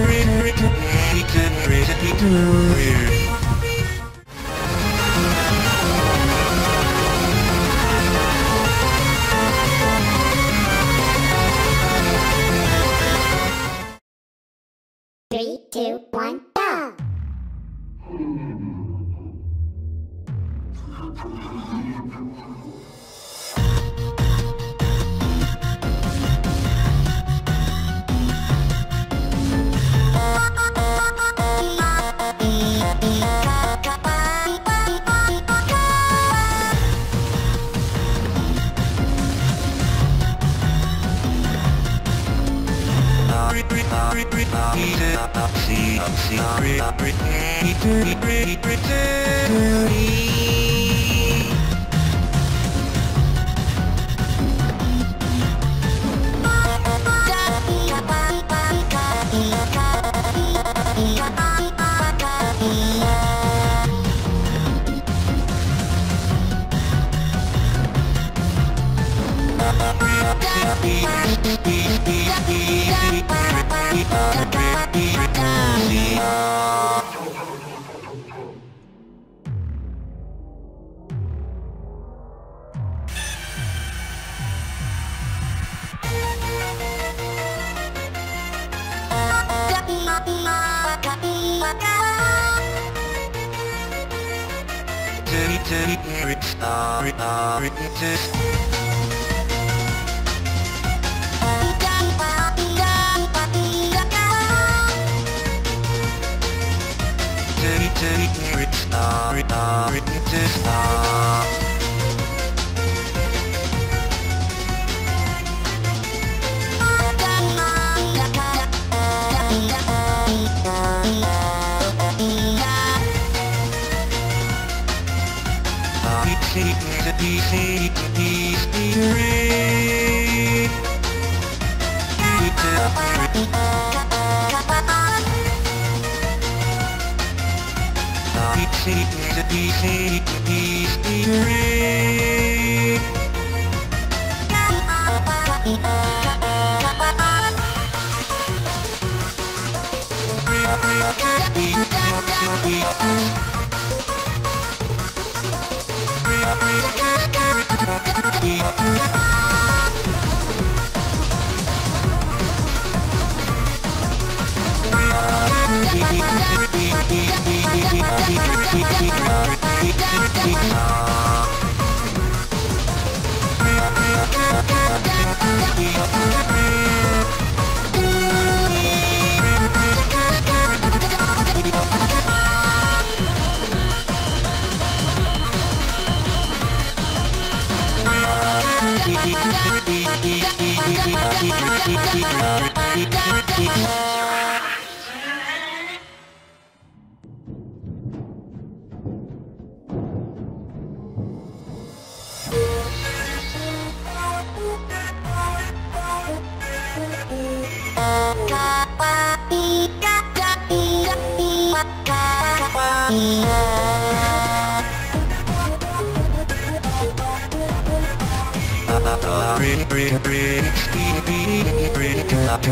3, 2, 1, go!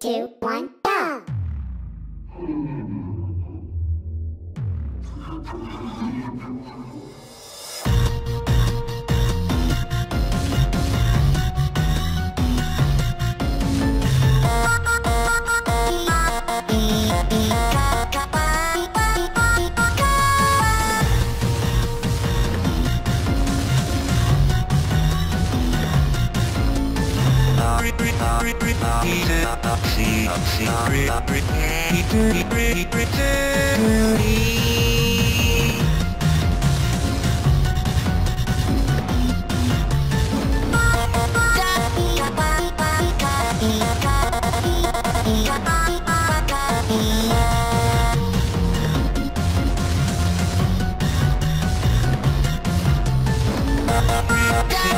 3, 2, 1, go!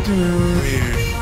He did,